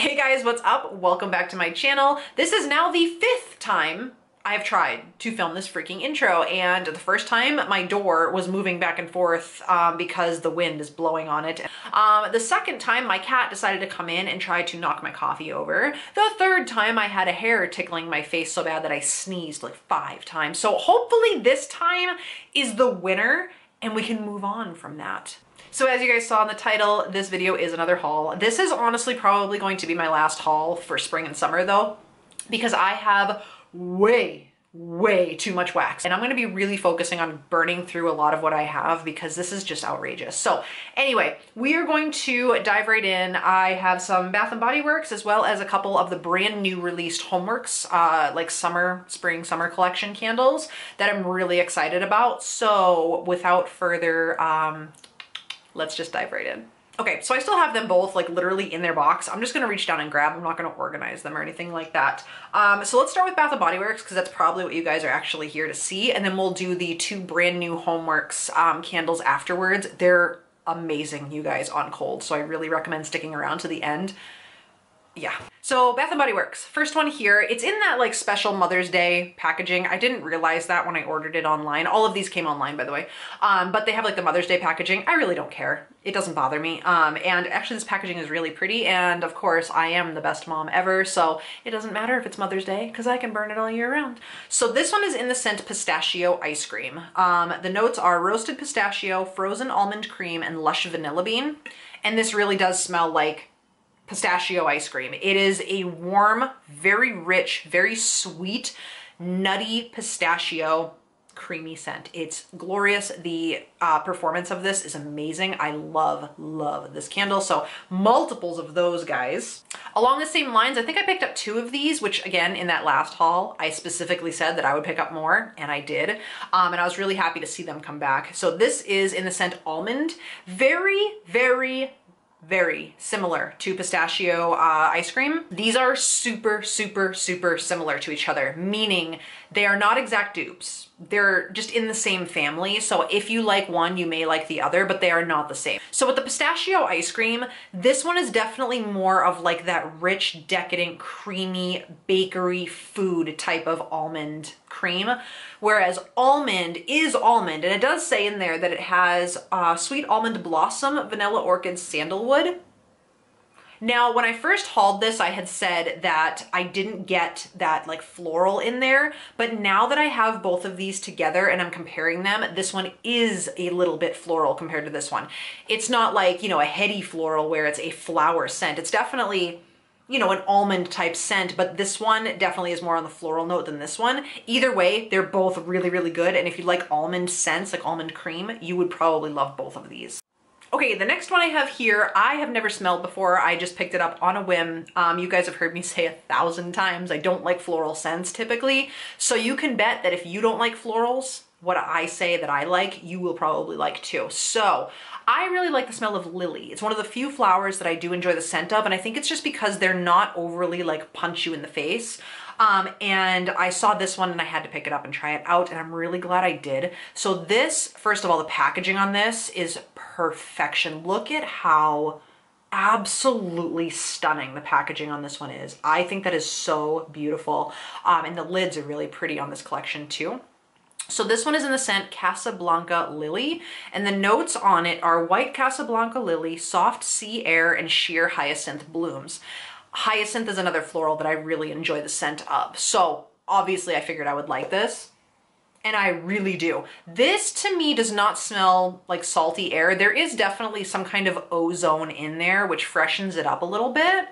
Hey guys, what's up? Welcome back to my channel. This is now the fifth time I've tried to film this freaking intro, and the first time my door was moving back and forth because the wind is blowing on it. The second time my cat decided to come in and try to knock my coffee over. The third time I had a hair tickling my face so bad that I sneezed like 5 times. So hopefully this time is the winner and we can move on from that. So as you guys saw in the title, this video is another haul. This is honestly probably going to be my last haul for spring and summer though, because I have way too much wax. And I'm gonna be really focusing on burning through a lot of what I have because this is just outrageous. So anyway, we are going to dive right in. I have some Bath and Body Works as well as a couple of the brand new released Homeworx, like spring, summer collection candles that I'm really excited about. So without further, let's just dive right in. Okay, so I still have them both like literally in their box. I'm just gonna reach down and grab. I'm not gonna organize them or anything like that. So let's start with Bath and Body Works because that's probably what you guys are actually here to see. And then we'll do the two brand new Homeworx candles afterwards. They're amazing, you guys, on cold. So I really recommend sticking around to the end. Yeah. So Bath and Body Works, first one here. It's in that like special Mother's Day packaging. I didn't realize that when I ordered it online. All of these came online, by the way. But they have like the Mother's Day packaging. I really don't care. It doesn't bother me. And actually this packaging is really pretty. And of course I am the best mom ever. So it doesn't matter if it's Mother's Day because I can burn it all year round. So this one is in the scent pistachio ice cream. The notes are roasted pistachio, frozen almond cream, and lush vanilla bean. And this really does smell like pistachio ice cream. It is a warm, very rich, very sweet, nutty pistachio creamy scent. It's glorious. The performance of this is amazing. I love this candle. So multiples of those, guys. Along the same lines, I think I picked up 2 of these, which again, in that last haul, I specifically said that I would pick up more, and I did. And I was really happy to see them come back. So this is in the scent almond. Very similar to pistachio ice cream. These are super similar to each other, meaning they are not exact dupes. They're just in the same family. So if you like one, you may like the other, but they are not the same. So with the pistachio ice cream, this one is definitely more of like that rich, decadent, creamy, bakery food type of almond cream. Whereas almond is almond. And it does say in there that it has sweet almond blossom, vanilla orchid, sandalwood. Now, when I first hauled this, I had said that I didn't get that like floral in there, but now that I have both of these together and I'm comparing them, this one is a little bit floral compared to this one. It's not like, you know, a heady floral where it's a flower scent. It's definitely, you know, an almond type scent, but this one definitely is more on the floral note than this one. Either way, they're both really good. And if you like almond scents, like almond cream, you would probably love both of these. Okay, the next one I have here, I have never smelled before. I just picked it up on a whim. You guys have heard me say 1,000 times, I don't like floral scents typically. So you can bet that if you don't like florals, what I say that I like, you will probably like too. So I really like the smell of lily. It's one of the few flowers that I do enjoy the scent of. And I think it's just because they're not overly like punch you in the face. And I saw this one and I had to pick it up and try it out, and I'm really glad I did. So this, first of all, the packaging on this is perfection. Look at how absolutely stunning the packaging on this one is. I think that is so beautiful. And the lids are really pretty on this collection too. So this one is in the scent Casablanca Lily, and the notes on it are white Casablanca Lily, soft sea air, and sheer hyacinth blooms. Hyacinth is another floral that I really enjoy the scent of. So obviously I figured I would like this, and I really do. This to me does not smell like salty air. There is definitely some kind of ozone in there, which freshens it up a little bit,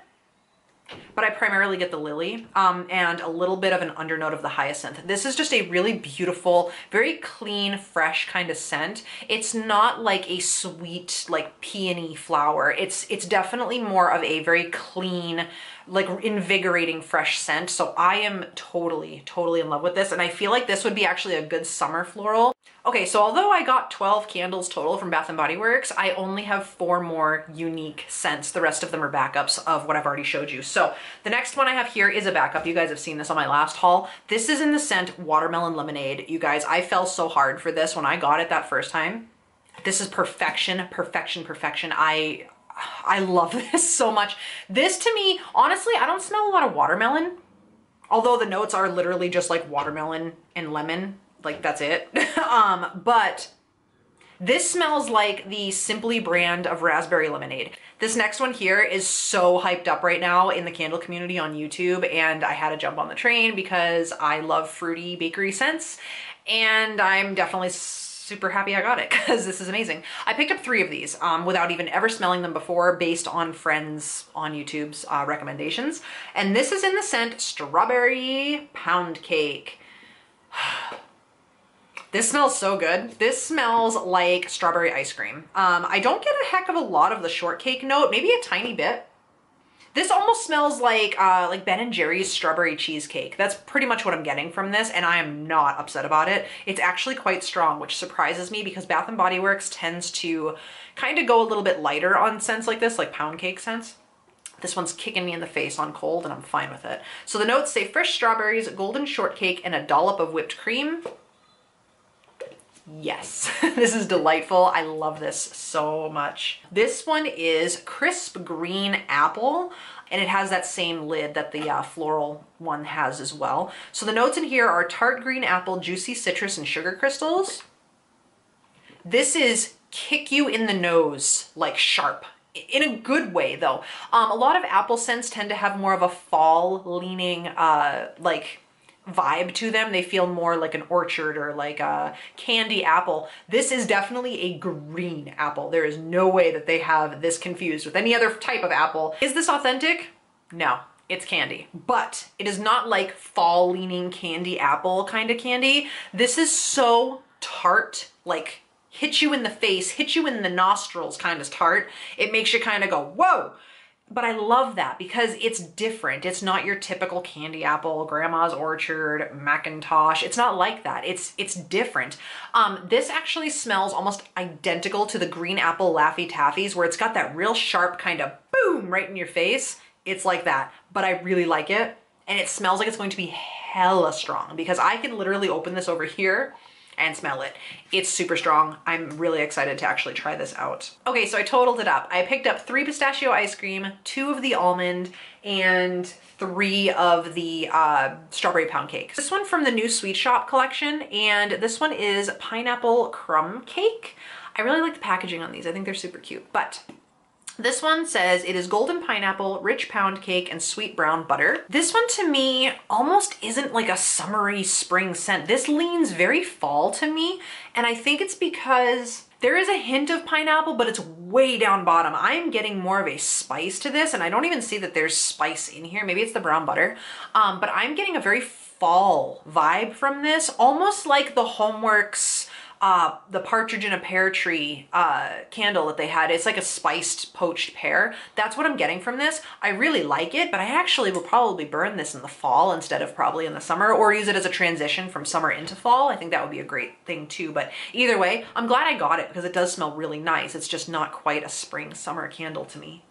but I primarily get the lily and a little bit of an undernote of the hyacinth. This is just a really beautiful, very clean, fresh kind of scent. It's not like a sweet, like peony flower. It's definitely more of a very clean, like invigorating fresh scent. So I am totally in love with this. And I feel like this would be actually a good summer floral. Okay, so although I got 12 candles total from Bath and Body Works, I only have 4 more unique scents. The rest of them are backups of what I've already showed you. So the next one I have here is a backup. You guys have seen this on my last haul. This is in the scent Watermelon Lemonade. You guys, I fell so hard for this when I got it that first time. This is perfection. I I love this so much. This to me, honestly, I don't smell a lot of watermelon, although the notes are literally just like watermelon and lemon, like that's it. But this smells like the Simply brand of raspberry lemonade. This next one here is so hyped up right now in the candle community on YouTube, and I had to jump on the train because I love fruity bakery scents, and I'm definitely super happy I got it because this is amazing. I picked up 3 of these without even ever smelling them before, based on friends on YouTube's recommendations. And this is in the scent Strawberry Pound Cake. This smells so good. This smells like strawberry ice cream. I don't get a heck of a lot of the shortcake note, maybe a tiny bit. This almost smells like Ben and Jerry's strawberry cheesecake. That's pretty much what I'm getting from this, and I am not upset about it. It's actually quite strong, which surprises me because Bath & Body Works tends to kind of go a little bit lighter on scents like this, like pound cake scents. This one's kicking me in the face on cold, and I'm fine with it. So the notes say fresh strawberries, golden shortcake, and a dollop of whipped cream. Yes, this is delightful. I love this so much. This one is crisp green apple, and it has that same lid that the floral one has as well. So the notes in here are tart green apple, juicy citrus, and sugar crystals. This is kick you in the nose, like sharp. In a good way though. A lot of apple scents tend to have more of a fall leaning like vibe to them. They feel more like an orchard or like a candy apple. This is definitely a green apple. There is no way that they have this confused with any other type of apple. Is this authentic? No, it's candy, but it is not like fall leaning candy apple kind of candy. This is so tart, like hit you in the face, hit you in the nostrils kind of tart. It makes you kind of go, whoa. But I love that because it's different. It's not your typical candy apple, grandma's orchard, Macintosh. It's not like that. It's different. This actually smells almost identical to the green apple Laffy Taffy's, where it's got that real sharp kind of boom right in your face. It's like that, but I really like it. And it smells like it's going to be hella strong because I can literally open this over here and smell it. It's super strong. I'm really excited to actually try this out. Okay, so I totaled it up. I picked up 3 pistachio ice cream, 2 of the almond, and 3 of the strawberry pound cake. This one from the new Sweet Shop collection, and this one is pineapple crumb cake. I really like the packaging on these. I think they're super cute, but this one says it is golden pineapple, rich pound cake, and sweet brown butter. This one to me almost isn't like a summery spring scent. This leans very fall to me, and I think it's because there is a hint of pineapple, but it's way down bottom. I'm getting more of a spice to this, and I don't even see that there's spice in here. Maybe it's the brown butter, but I'm getting a very fall vibe from this, almost like the Homeworx the partridge in a pear tree candle that they had. It's like a spiced poached pear. That's what I'm getting from this. I really like it, but I actually will probably burn this in the fall instead of probably in the summer, or use it as a transition from summer into fall. I think that would be a great thing too, but either way, I'm glad I got it because it does smell really nice. It's just not quite a spring summer candle to me.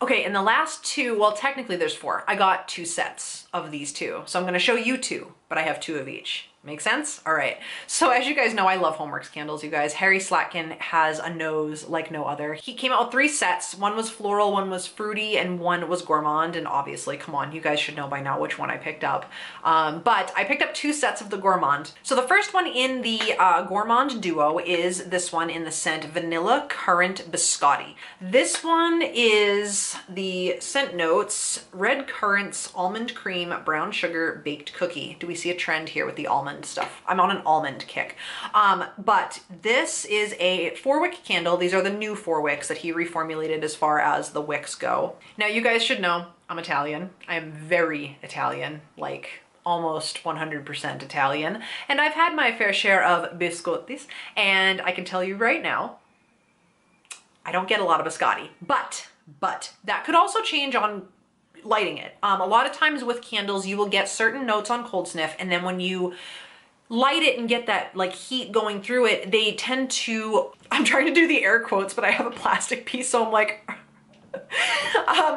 Okay, and the last 2, well, technically there's 4. I got 2 sets of these 2. So I'm gonna show you 2, but I have 2 of each. Make sense? All right. So as you guys know, I love Homeworx candles, you guys. Harry Slatkin has a nose like no other. He came out with 3 sets. One was floral, one was fruity, and one was gourmand. And obviously, come on, you guys should know by now which one I picked up. But I picked up 2 sets of the gourmand. So the first one in the gourmand duo is this one in the scent Vanilla Currant Biscotti. This one is the scent notes, red currants, almond cream, brown sugar, baked cookie. Do we see a trend here with the almond stuff? I'm on an almond kick. But this is a 4-wick candle. These are the new 4 wicks that he reformulated as far as the wicks go. Now you guys should know I'm Italian. I am very Italian, like almost 100% Italian. And I've had my fair share of biscottis, and I can tell you right now, I don't get a lot of biscotti, but that could also change on lighting it. A lot of times with candles, you will get certain notes on cold sniff, and then when you light it and get that like heat going through it, they tend to, I'm trying to do the air quotes, but I have a plastic piece, so I'm like,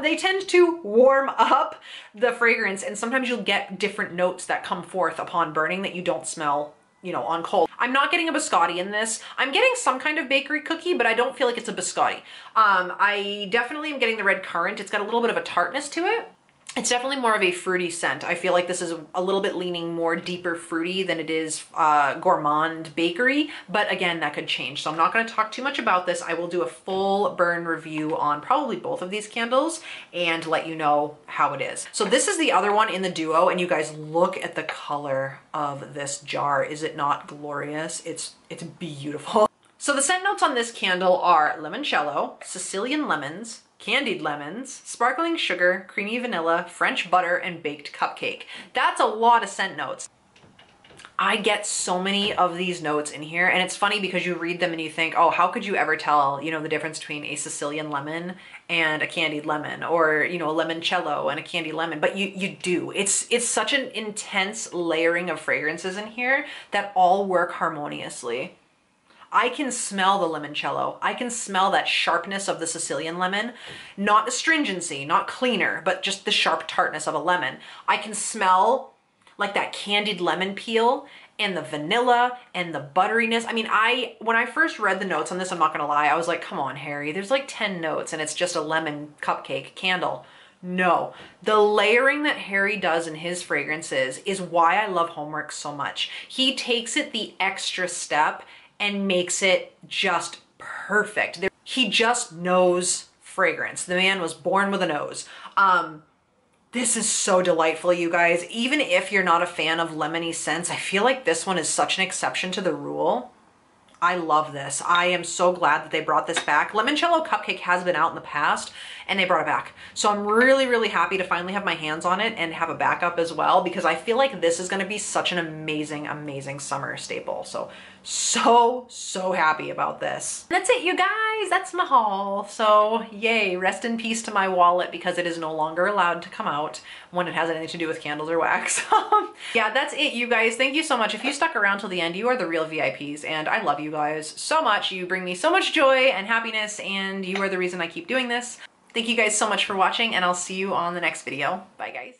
they tend to warm up the fragrance, and sometimes you'll get different notes that come forth upon burning that you don't smell you know, on cold. I'm not getting a biscotti in this. I'm getting some kind of bakery cookie, but I don't feel like it's a biscotti. I definitely am getting the red currant. It's got a little bit of a tartness to it. It's definitely more of a fruity scent. I feel like this is a little bit leaning more deeper fruity than it is gourmand bakery, but again, that could change. So I'm not gonna talk too much about this. I will do a full burn review on probably both of these candles and let you know how it is. So this is the other one in the duo, and you guys look at the color of this jar. Is it not glorious? It's beautiful. So the scent notes on this candle are limoncello, Sicilian lemons, candied lemons, sparkling sugar, creamy vanilla, French butter, and baked cupcake. That's a lot of scent notes. I get so many of these notes in here, and it's funny because you read them and you think, oh, how could you ever tell, you know, the difference between a Sicilian lemon and a candied lemon, or, you know, a limoncello and a candy lemon, but you do. It's such an intense layering of fragrances in here that all work harmoniously. I can smell the limoncello. I can smell that sharpness of the Sicilian lemon, not astringency, not cleaner, but just the sharp tartness of a lemon. I can smell like that candied lemon peel and the vanilla and the butteriness. I mean, when I first read the notes on this, I'm not gonna lie, I was like, come on, Harry, there's like 10 notes and it's just a lemon cupcake candle. No, the layering that Harry does in his fragrances is why I love Homeworx so much. He takes it the extra step and makes it just perfect. He just knows fragrance. The man was born with a nose. This is so delightful, you guys. Even if you're not a fan of lemony scents, I feel like this one is such an exception to the rule. I love this. I am so glad that they brought this back. Limoncello Cupcake has been out in the past and they brought it back. So I'm really, really happy to finally have my hands on it and have a backup as well, because I feel like this is gonna be such an amazing, amazing summer staple. So happy about this. That's it, you guys, that's my haul. So yay, rest in peace to my wallet, because it is no longer allowed to come out when it has anything to do with candles or wax. Yeah, that's it, you guys. Thank you so much. If you stuck around till the end, you are the real VIPs and I love you guys so much. You bring me so much joy and happiness, and you are the reason I keep doing this. Thank you guys so much for watching, and I'll see you on the next video. Bye guys.